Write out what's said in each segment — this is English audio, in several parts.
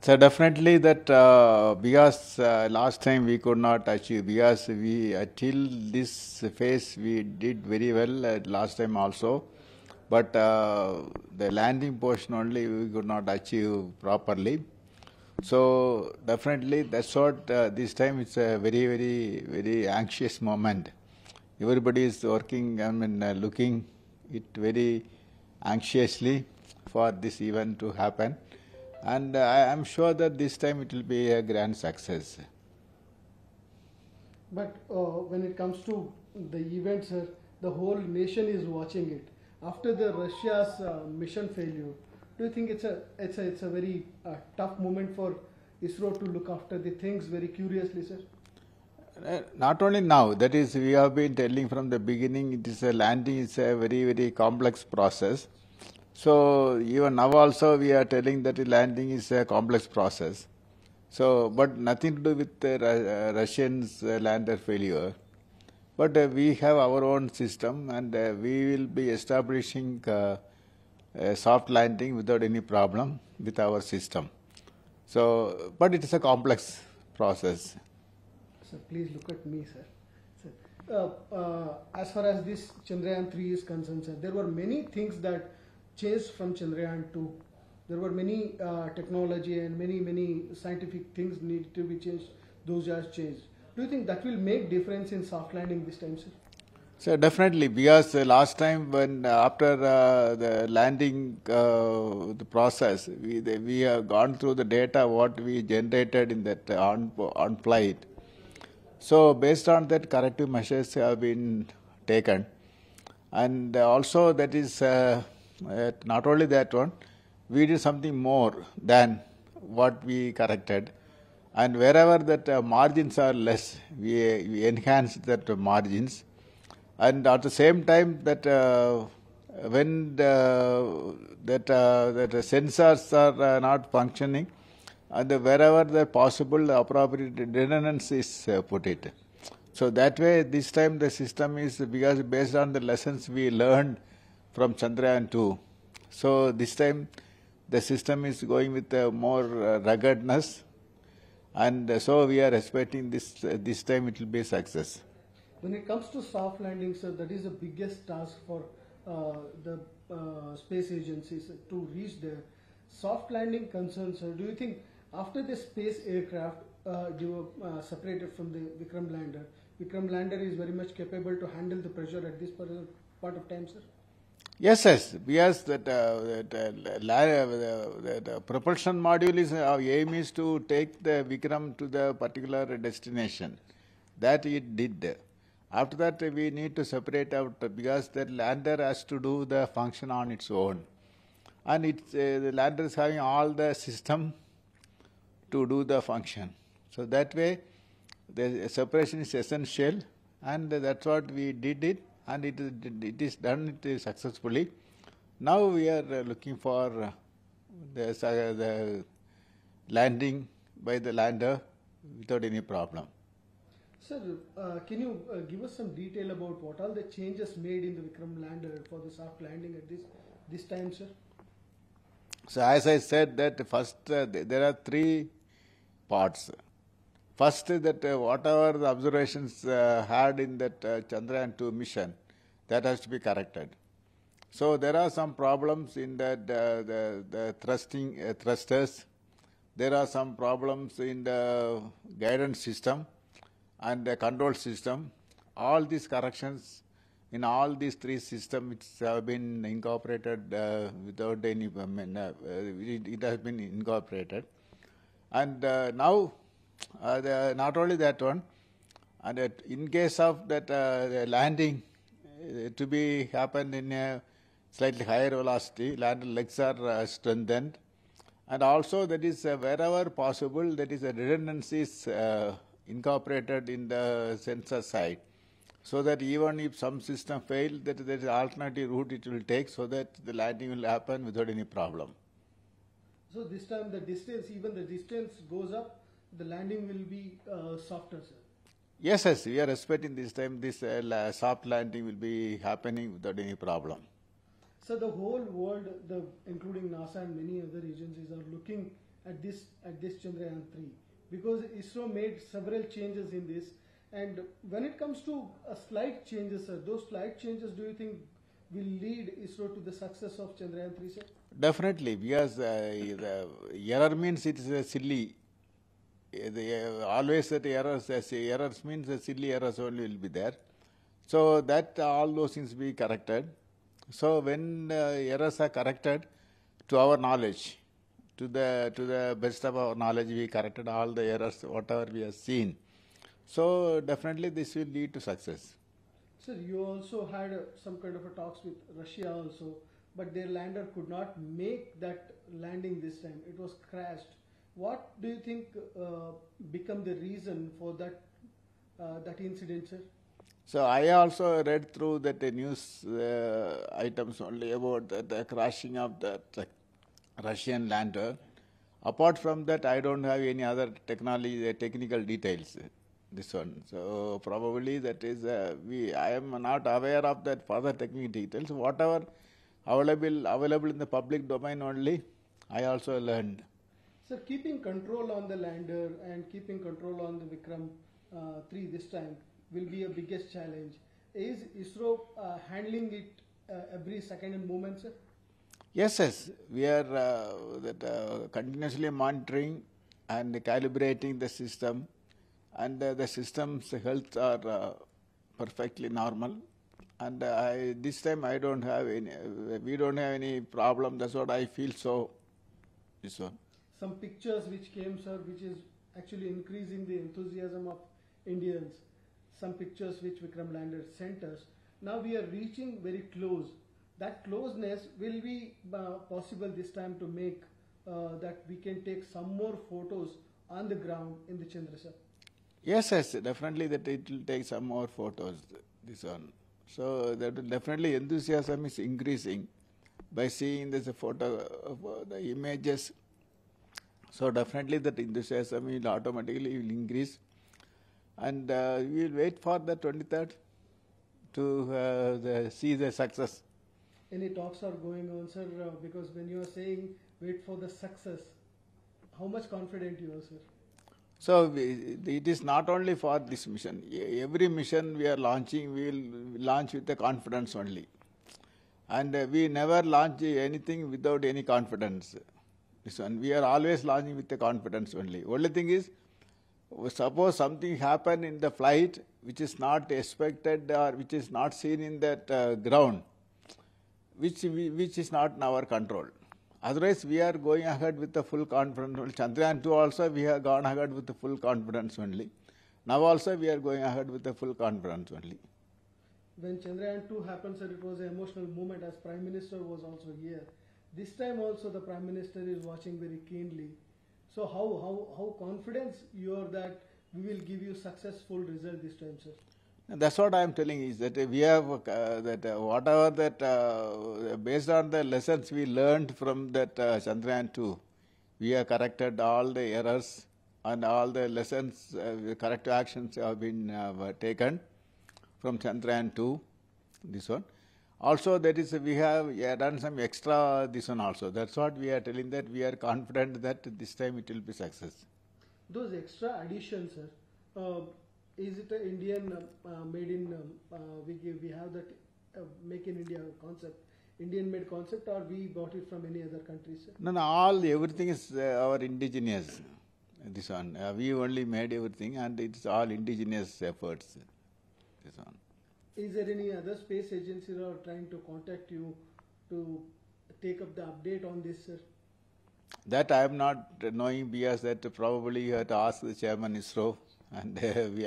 So definitely that because last time we could not achieve, because we till this phase we did very well last time also, but the landing portion only we could not achieve properly. So definitely that's what this time it's a very, very, very anxious moment. Everybody is working, I mean looking it very anxiously for this event to happen. And I am sure that this time it will be a grand success. But when it comes to the event, sir, the whole nation is watching it. After the Russia's mission failure, do you think it's a very tough moment for ISRO to look after the things very curiously, sir? Not only now, that is, we have been telling from the beginning, it is a landing, it's a very, very complex process. So even now also we are telling that landing is a complex process. So, but nothing to do with the Russians' lander failure. But we have our own system, and we will be establishing a soft landing without any problem with our system. So, but it is a complex process. Sir, please look at me, sir. Sir, as far as this Chandrayaan-3 is concerned, sir, there were many things that changed from Chandrayaan-2. There were many technology and many scientific things needed to be changed. Those are changed. Do you think that will make difference in soft landing this time, sir? So definitely, because last time when after the landing the process, we have gone through the data what we generated in that on flight. So based on that, corrective measures have been taken, and also that is. Not only that one, we did something more than what we corrected, and wherever that margins are less, we enhanced that margins, and at the same time that when that sensors are not functioning, and wherever the possible the appropriate redundancy is put it. So that way, this time the system is, because based on the lessons we learned from Chandrayaan-2. So this time the system is going with more ruggedness, and so we are expecting this this time it will be a success. When it comes to soft landing, sir, that is the biggest task for the space agencies to reach their soft landing concerns, sir. Do you think after the space aircraft separated from the Vikram lander is very much capable to handle the pressure at this part of time, sir? Yes, yes, because the propulsion module is, our aim is to take the Vikram to the particular destination. That it did. After that, we need to separate out, because the lander has to do the function on its own. And it's, the lander is having all the system to do the function. So that way, the separation is essential, and that's what we did it. And it is done successfully. Now we are looking for the landing by the lander without any problem. Sir, can you give us some detail about what all the changes made in the Vikram lander for the soft landing at this time, sir? So as I said that first, there are three parts. First, that whatever the observations had in that Chandrayaan-2 mission, that has to be corrected. So there are some problems in that, the thrusting thrusters. There are some problems in the guidance system and the control system. All these corrections in all these three systems have been incorporated without any. I mean, it has been incorporated, and now. Not only that one, and in case of that the landing to be happened in a slightly higher velocity, lander legs are strengthened, and also that is wherever possible, that is a redundancy is incorporated in the sensor side, so that even if some system failed, that there is an alternative route it will take, so that the landing will happen without any problem. So this time the distance, even the distance goes up, the landing will be softer, sir? Yes, yes, we are expecting this time this soft landing will be happening without any problem. So the whole world, including NASA and many other agencies, are looking at this Chandrayaan-3, because ISRO made several changes in this. And when it comes to slight changes, sir, those slight changes, do you think will lead ISRO to the success of Chandrayaan-3, sir? Definitely, because the error means it is silly. Always that errors means silly errors only will be there. So that all those things be corrected. So when errors are corrected, to our knowledge, to the best of our knowledge, we corrected all the errors whatever we have seen. So definitely this will lead to success. Sir, you also had some kind of a talks with Russia also, but their lander could not make that landing this time. It was crashed. What do you think become the reason for that incident, sir? So I also read through that news items only about the crashing of the Russian lander. Apart from that, I don't have any other technical details. This one, so probably that is I am not aware of that further technical details. Whatever available in the public domain only, I also learned. Sir, keeping control on the lander and keeping control on the Vikram 3 this time will be a biggest challenge. Is ISRO handling it every second and moment, sir? Yes. We are continuously monitoring and calibrating the system, and the system's health are perfectly normal. And this time I don't have any. We don't have any problem. That's what I feel. So this one. Some pictures which came, sir, which is actually increasing the enthusiasm of Indians. Some pictures which Vikram lander sent us. Now we are reaching very close. That closeness will be possible this time to make that we can take some more photos on the ground in the Chandra, sir. Yes, definitely that it will take some more photos, this one. So that definitely enthusiasm is increasing by seeing this photo, the images. So definitely that enthusiasm will automatically increase. And we will wait for the 23rd to see the success. Any talks are going on, sir? Because when you are saying wait for the success, how much confident you are, sir? So it is not only for this mission. Every mission we are launching, we will launch with the confidence only. And we never launch anything without any confidence. This one, we are always launching with the confidence only. Only thing is, suppose something happen in the flight which is not expected or which is not seen in that ground, which is not in our control. Otherwise, we are going ahead with the full confidence only. Chandrayaan-2 also, we have gone ahead with the full confidence only. Now also, we are going ahead with the full confidence only. When Chandrayaan-2 happened, sir, it was an emotional moment, as Prime Minister was also here. This time also, the Prime Minister is watching very keenly. So how confident you are that we will give you successful result this time, sir? That's what I am telling is that we have whatever that based on the lessons we learned from that Chandrayaan-2, we have corrected all the errors and all the lessons, corrective actions have been taken from Chandrayaan-2, this one. Also that is we have done some extra this one also. That's what we are telling, that we are confident that this time it will be success. Those extra additions, sir. Is it an Indian made in, we have that make in India concept, Indian made concept, or we bought it from any other countries, sir? No, everything is our indigenous, this one. We only made everything and it's all indigenous efforts, this one. Is there any other space agency or trying to contact you to take up the update on this, sir? That I am not knowing, because that probably you have to ask the chairman ISRO. And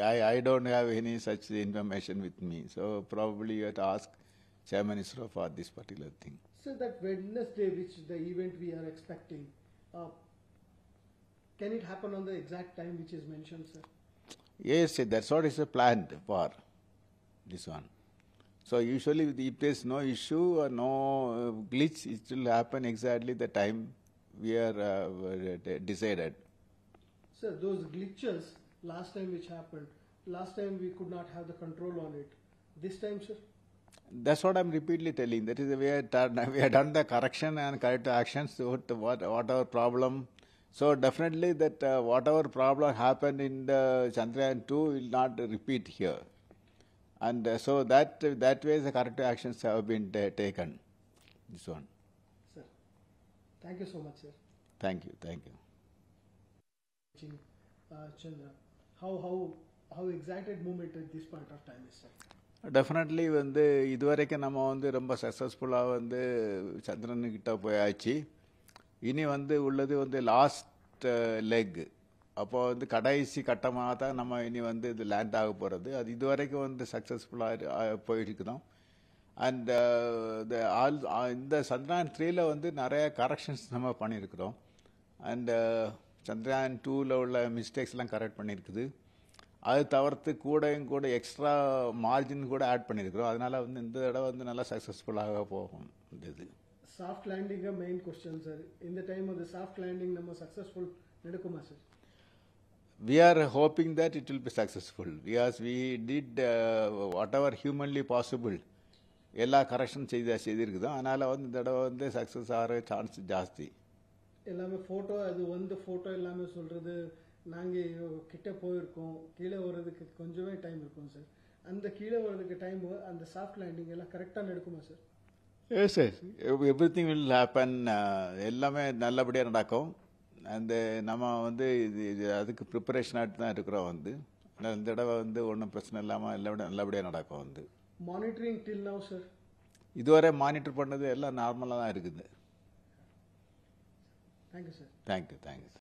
I don't have any such information with me. So probably you have to ask Chairman ISRO for this particular thing. So that Wednesday, which the event we are expecting, can it happen on the exact time which is mentioned, sir? Yes, that's what is planned for this one. So usually if there is no issue or no glitch, it will happen exactly the time we are decided. Sir, those glitches last time which happened, last time we could not have the control on it. This time, sir? That's what I'm repeatedly telling. That is the way we have done the correction and corrective actions. Whatever problem So definitely that whatever problem happened in the Chandrayaan-2 will not repeat here. And so that way the corrective actions have been taken. This one. Sir, thank you so much, sir. Thank you, thank you. Chandra, how excited moment at this point of time is, sir? Definitely when the idvarike nama vandu romba successful ah vandu Chandran kitta poyaachi. இனி வந்து உள்ளது வந்து last leg அப்போ வந்து கடைசி கட்டமாக தான் நம்ம இனி வந்து இது லேண்ட் ஆக போகிறது அது இதுவரைக்கும் வந்து சக்ஸஸ்ஃபுல்லாக போயிருக்குதோம் அண்ட் இந்த சந்திரயான் 3ல வந்து நிறைய கரெக்ஷன்ஸ் நம்ம பண்ணியிருக்கிறோம் அண்ட் சந்திரயான் 2ல உள்ள மிஸ்டேக்ஸ்லாம் கரெக்ட் பண்ணியிருக்குது அது தவிர்த்து கூடையும் எக்ஸ்ட்ரா மார்ஜின் கூட ஆட் பண்ணியிருக்கிறோம் அதனால் வந்து இந்த தடவை வந்து நல்லா சக்ஸஸ்ஃபுல்லாக போகும் இது Soft landing a main question, sir. In the time of the soft landing, we are successful. We are hoping that it will be successful. Yes, we did whatever humanly possible. Ella correction cheyirukku da anala vandu success aare chance jaasti ellame photo adu vandu photo ellame solradhu naange kitta poi irukom keela varadhukku konjame time irukum sir and the keela varadhukku time and the soft landing ella correct ah nadukuma sir Yes, yes. Everything will happen. எல்லாமே நல்லபடியாக நடக்கும் அந்த நம்ம வந்து இது அதுக்கு preparation ஆகிட்டு தான் இருக்கிறோம் வந்து ஆனால் இந்த தடவை வந்து ஒன்றும் பிரச்சனை இல்லாமல் எல்லாமே நல்லபடியாக நடக்கும் வந்து மானிட்டரிங் டில் நவ் சார் இதுவரை மானிட்டர் பண்ணது எல்லாம் நார்மலாக தான் இருக்குது தேங்க்யூ சார் தேங்க்யூ தேங்க்யூ